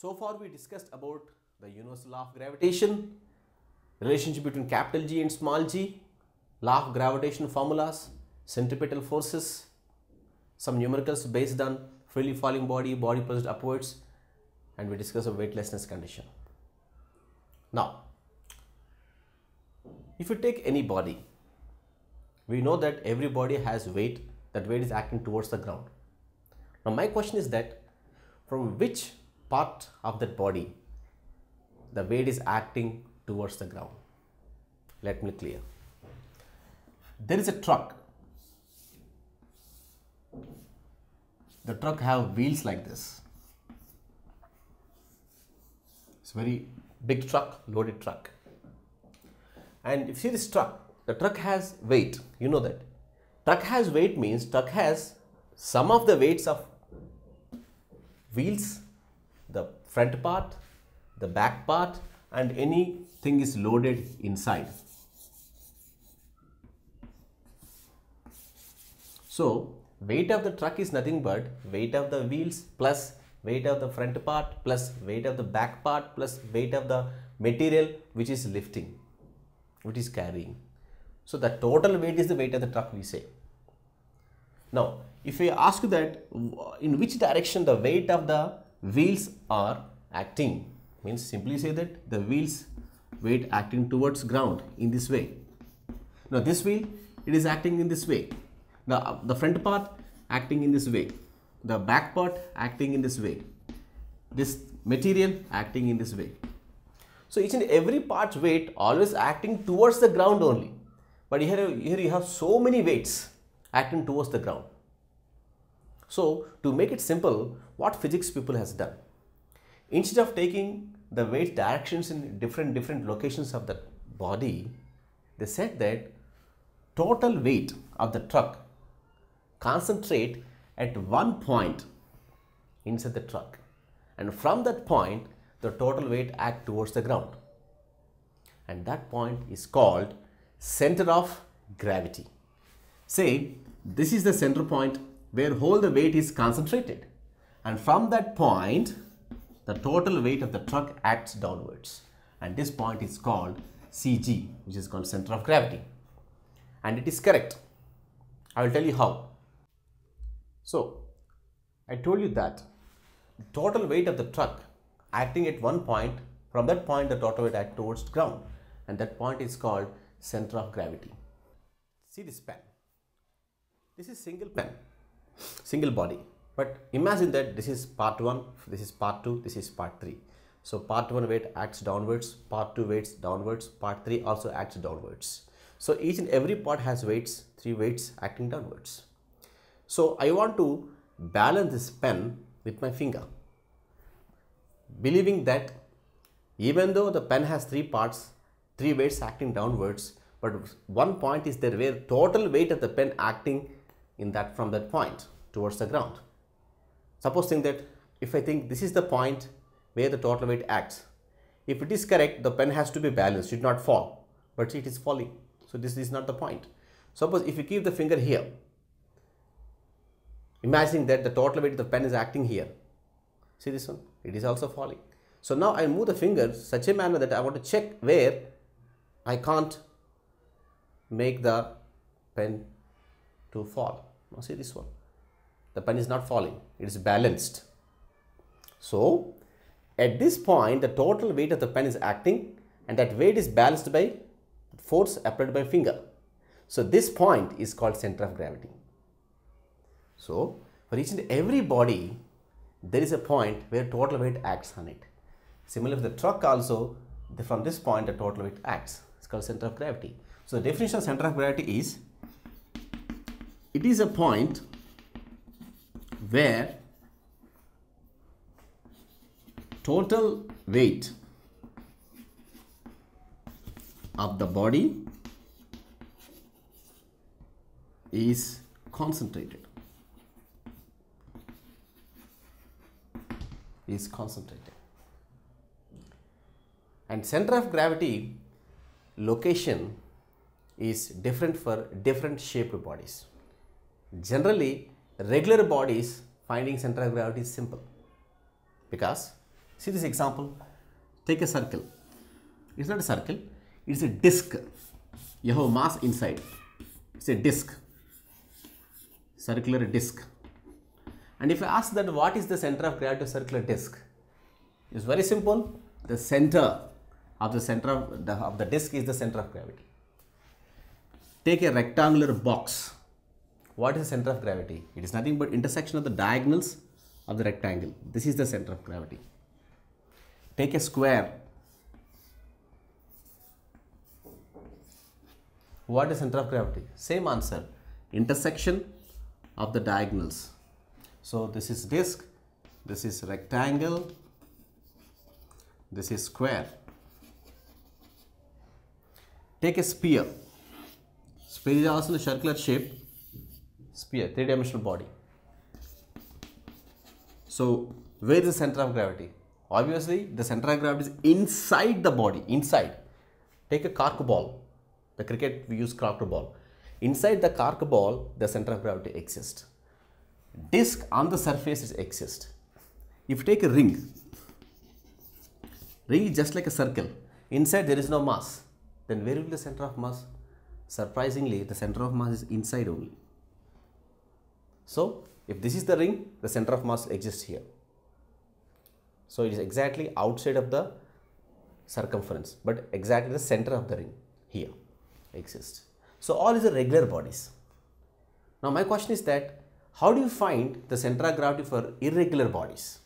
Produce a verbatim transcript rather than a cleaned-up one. So far we discussed about the universal law of gravitation, relationship between capital G and small g, law of gravitation formulas, centripetal forces, some numericals based on freely falling body, body pressed upwards, and we discuss a weightlessness condition. Now, if you take any body, we know that every body has weight, that weight is acting towards the ground. Now my question is that from which part of that body the weight is acting towards the ground? Let me clear. There is a truck. The truck have wheels like this. It's a very big truck, loaded truck. And if you see this truck, the truck has weight, you know that. Truck has weight means truck has some of the weights of wheels, the front part, the back part, and anything is loaded inside. So weight of the truck is nothing but weight of the wheels plus weight of the front part plus weight of the back part plus weight of the material which is lifting, which is carrying. So the total weight is the weight of the truck, we say. Now if we ask you that in which direction the weight of the wheels are acting, means simply say that the wheels weight acting towards ground in this way. Now this wheel, it is acting in this way. The, the front part acting in this way, the back part acting in this way, this material acting in this way. So each and every part's weight always acting towards the ground only. But here, here you have so many weights acting towards the ground. So to make it simple, what physics people has done, instead of taking the weight directions in different different locations of the body, they said that total weight of the truck concentrate at one point inside the truck, and from that point the total weight act towards the ground, and that point is called center of gravity. Say this is the center point where all the weight is concentrated, and from that point the total weight of the truck acts downwards, and this point is called C G, which is called center of gravity, and it is correct. I will tell you how. So I told you that total weight of the truck acting at one point, from that point the total weight acts towards the ground, and that point is called center of gravity. See this pen. This is single pen, single body. But imagine that this is part one, this is part two, this is part three. So part one weight acts downwards, part two weights downwards, part three also acts downwards. So each and every part has weights, three weights acting downwards. So I want to balance this pen with my finger, believing that even though the pen has three parts, three weights acting downwards, but one point is there where total weight of the pen acting in that, from that point towards the ground. Supposing that if I think this is the point where the total weight acts, if it is correct, the pen has to be balanced, should not fall, but it is falling. So this is not the point. Suppose if you keep the finger here, imagining that the total weight of the pen is acting here. See this one? It is also falling. So now I move the finger such a manner that I want to check where I can't make the pen to fall. Now see this one. The pen is not falling. It is balanced. So at this point, the total weight of the pen is acting, and that weight is balanced by force applied by finger. So this point is called center of gravity. So for each and every body, there is a point where total weight acts on it. Similarly, for the truck also, the, from this point, the total weight acts. It's called center of gravity. So the definition of center of gravity is, it is a point where total weight of the body is concentrated, is concentrated. And center of gravity location is different for different shaped bodies. Generally, regular bodies finding center of gravity is simple, because See this example. Take a circle. It's not a circle. It's a disc. You have mass inside. It's a disc. Circular disc. And if I ask that what is the center of gravity of circular disc? It's very simple. The center of the center of the, of the disc is the center of gravity. Take a rectangular box. What is the center of gravity? It is nothing but intersection of the diagonals of the rectangle. This is the center of gravity. Take a square. What is the center of gravity? Same answer. Intersection of the diagonals. So this is disc, this is rectangle, this is square. Take a sphere. Sphere is also a circular shape. Sphere, three-dimensional body. So where is the center of gravity? Obviously, the center of gravity is inside the body, inside. Take a cork ball. The cricket, we use cork ball. Inside the cork ball, the center of gravity exists. Disc on the surface exists. If you take a ring, ring is just like a circle. Inside there is no mass. Then where will be the center of mass? Surprisingly, the center of mass is inside only. So, if this is the ring, the center of mass exists here. So, it is exactly outside of the circumference, but exactly the center of the ring here exists. So, all is the regular bodies. Now, my question is that, how do you find the center of gravity for irregular bodies?